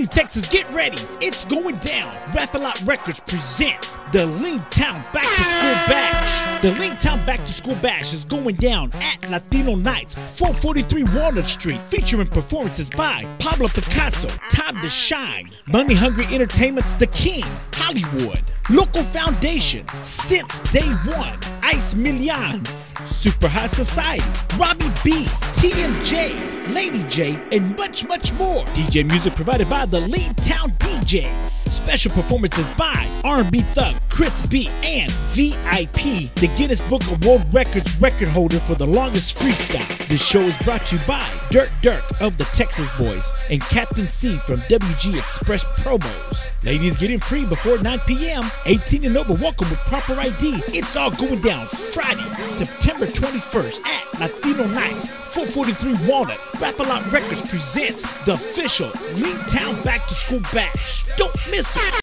Everybody in Texas, get ready. It's going down. Rap-A-Lot Records presents the Lene Town Back to School Bash. The Lene Town Back to School Bash is going down at Latino Nights, 443 Walnut Street, featuring performances by Pablo Picasso, Time to Shine, Money Hungry Entertainment's The King, Hollywood, Loco Foundation, Since Day One, Ice Millions, Super High Society, Robbie B, TMJ, Lady J, and much, much more. DJ music provided by the Lene Town DJs. Special performances by R&B Thug, Chris B, and VIP, the Guinness Book of World Records record holder for the longest freestyle. This show is brought to you by Dirk of the Texas Boys and Captain C from WG Express Promos. Ladies, get in free before 9 p.m. 18 and over, welcome with proper ID. It's all going down Friday, September 21st at Latino Nights, 443 Walnut. Rap-A-Lot Records presents the official Lene Town Back to School Bash. Don't miss it.